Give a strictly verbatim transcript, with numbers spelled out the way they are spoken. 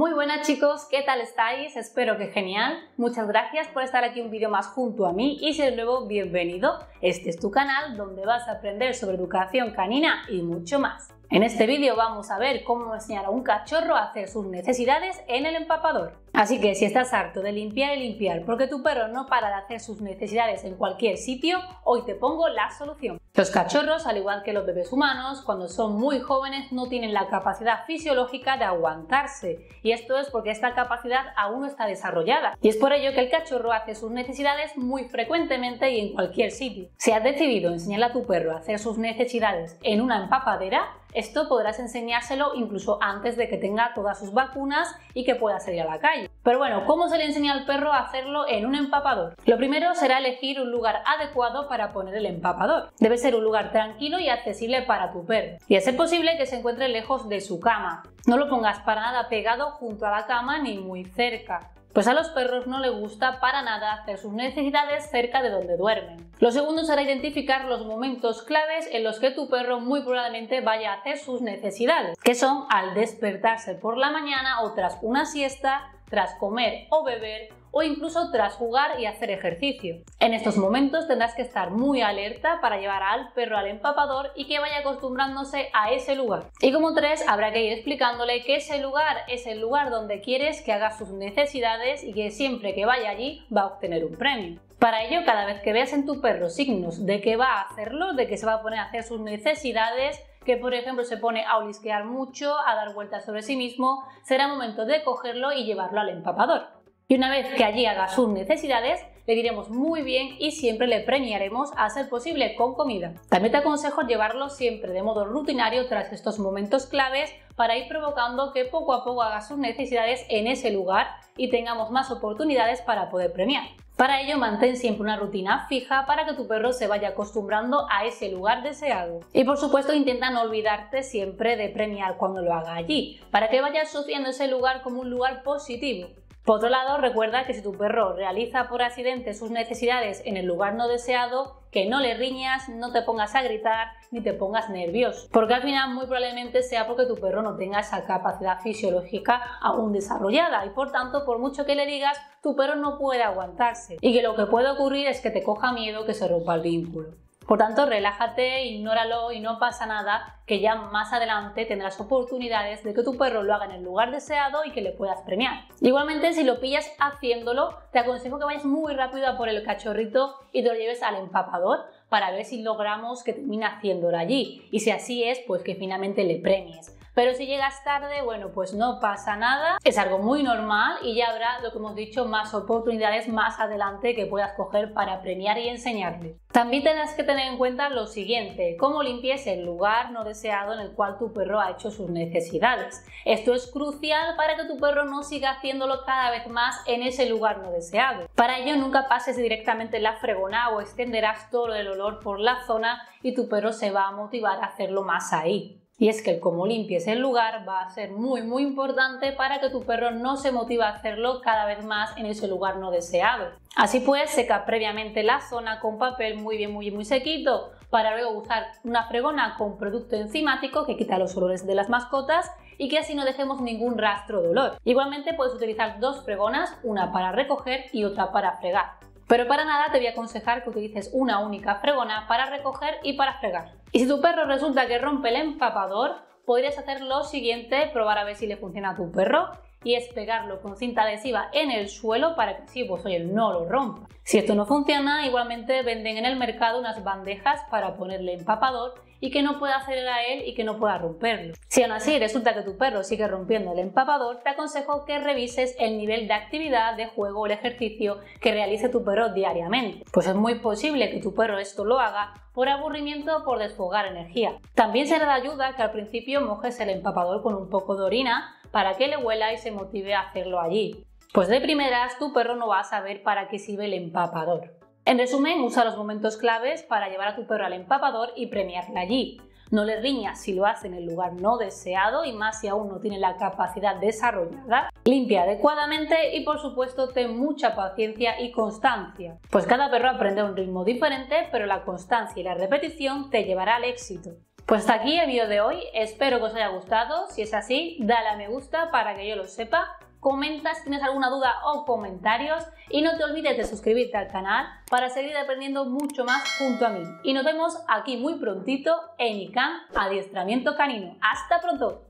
Muy buenas chicos, ¿qué tal estáis? Espero que genial. Muchas gracias por estar aquí un vídeo más junto a mí y si eres nuevo, bienvenido. Este es tu canal donde vas a aprender sobre educación canina y mucho más. En este vídeo vamos a ver cómo enseñar a un cachorro a hacer sus necesidades en el empapador. Así que si estás harto de limpiar y limpiar porque tu perro no para de hacer sus necesidades en cualquier sitio, hoy te pongo la solución. Los cachorros, al igual que los bebés humanos, cuando son muy jóvenes no tienen la capacidad fisiológica de aguantarse. Y esto es porque esta capacidad aún no está desarrollada. Y es por ello que el cachorro hace sus necesidades muy frecuentemente y en cualquier sitio. Si has decidido enseñarle a tu perro a hacer sus necesidades en una empapadera, esto podrás enseñárselo incluso antes de que tenga todas sus vacunas y que pueda salir a la calle. Pero bueno, ¿cómo se le enseña al perro a hacerlo en un empapador? Lo primero será elegir un lugar adecuado para poner el empapador. Debe ser un lugar tranquilo y accesible para tu perro. Y a ser posible que se encuentre lejos de su cama. No lo pongas para nada pegado junto a la cama ni muy cerca. Pues a los perros no les gusta para nada hacer sus necesidades cerca de donde duermen. Lo segundo será identificar los momentos claves en los que tu perro muy probablemente vaya a hacer sus necesidades, que son al despertarse por la mañana o tras una siesta, tras comer o beber, o incluso tras jugar y hacer ejercicio. En estos momentos tendrás que estar muy alerta para llevar al perro al empapador y que vaya acostumbrándose a ese lugar. Y como tres, habrá que ir explicándole que ese lugar es el lugar donde quieres que haga sus necesidades y que siempre que vaya allí va a obtener un premio. Para ello, cada vez que veas en tu perro signos de que va a hacerlo, de que se va a poner a hacer sus necesidades, que por ejemplo se pone a olisquear mucho, a dar vueltas sobre sí mismo, será momento de cogerlo y llevarlo al empapador. Y una vez que allí haga sus necesidades, le diremos muy bien y siempre le premiaremos a ser posible con comida. También te aconsejo llevarlo siempre de modo rutinario tras estos momentos claves para ir provocando que poco a poco haga sus necesidades en ese lugar y tengamos más oportunidades para poder premiar. Para ello, mantén siempre una rutina fija para que tu perro se vaya acostumbrando a ese lugar deseado. Y por supuesto, intenta no olvidarte siempre de premiar cuando lo haga allí, para que vaya asociando ese lugar como un lugar positivo. Por otro lado, recuerda que si tu perro realiza por accidente sus necesidades en el lugar no deseado, que no le riñas, no te pongas a gritar ni te pongas nervioso, porque al final muy probablemente sea porque tu perro no tenga esa capacidad fisiológica aún desarrollada y por tanto, por mucho que le digas, tu perro no puede aguantarse y que lo que puede ocurrir es que te coja miedo, que se rompa el vínculo. Por tanto, relájate, ignóralo y no pasa nada, que ya más adelante tendrás oportunidades de que tu perro lo haga en el lugar deseado y que le puedas premiar. Igualmente, si lo pillas haciéndolo, te aconsejo que vayas muy rápido a por el cachorrito y te lo lleves al empapador para ver si logramos que termine haciéndolo allí. Y si así es, pues que finalmente le premies. Pero si llegas tarde, bueno, pues no pasa nada, es algo muy normal y ya habrá, lo que hemos dicho, más oportunidades más adelante que puedas coger para premiar y enseñarle. También tendrás que tener en cuenta lo siguiente, cómo limpies el lugar no deseado en el cual tu perro ha hecho sus necesidades. Esto es crucial para que tu perro no siga haciéndolo cada vez más en ese lugar no deseado. Para ello, nunca pases directamente la fregona o extenderás todo el olor por la zona y tu perro se va a motivar a hacerlo más ahí. Y es que el cómo limpies el lugar va a ser muy muy importante para que tu perro no se motive a hacerlo cada vez más en ese lugar no deseado. Así pues, seca previamente la zona con papel muy bien muy muy sequito para luego usar una fregona con producto enzimático que quita los olores de las mascotas y que así no dejemos ningún rastro de olor. Igualmente puedes utilizar dos fregonas, una para recoger y otra para fregar. Pero para nada te voy a aconsejar que utilices una única fregona para recoger y para fregar. Y si tu perro resulta que rompe el empapador, podrías hacer lo siguiente, probar a ver si le funciona a tu perro, y es pegarlo con cinta adhesiva en el suelo para que así, pues oye, no lo rompa. Si esto no funciona, igualmente venden en el mercado unas bandejas para ponerle empapador y que no pueda acceder a él y que no pueda romperlo. Si aún así resulta que tu perro sigue rompiendo el empapador, te aconsejo que revises el nivel de actividad, de juego o el ejercicio que realice tu perro diariamente. Pues es muy posible que tu perro esto lo haga por aburrimiento o por desfogar energía. También será de ayuda que al principio mojes el empapador con un poco de orina para que le huela y se motive a hacerlo allí. Pues de primeras tu perro no va a saber para qué sirve el empapador. En resumen, usa los momentos claves para llevar a tu perro al empapador y premiarle allí. No le riñas si lo hace en el lugar no deseado y más si aún no tiene la capacidad desarrollada. Limpia adecuadamente y por supuesto ten mucha paciencia y constancia. Pues cada perro aprende a un ritmo diferente, pero la constancia y la repetición te llevará al éxito. Pues hasta aquí el vídeo de hoy, espero que os haya gustado. Si es así, dale a me gusta para que yo lo sepa. Comenta si tienes alguna duda o comentarios y no te olvides de suscribirte al canal para seguir aprendiendo mucho más junto a mí. Y nos vemos aquí muy prontito en ICAN Adiestramiento Canino. ¡Hasta pronto!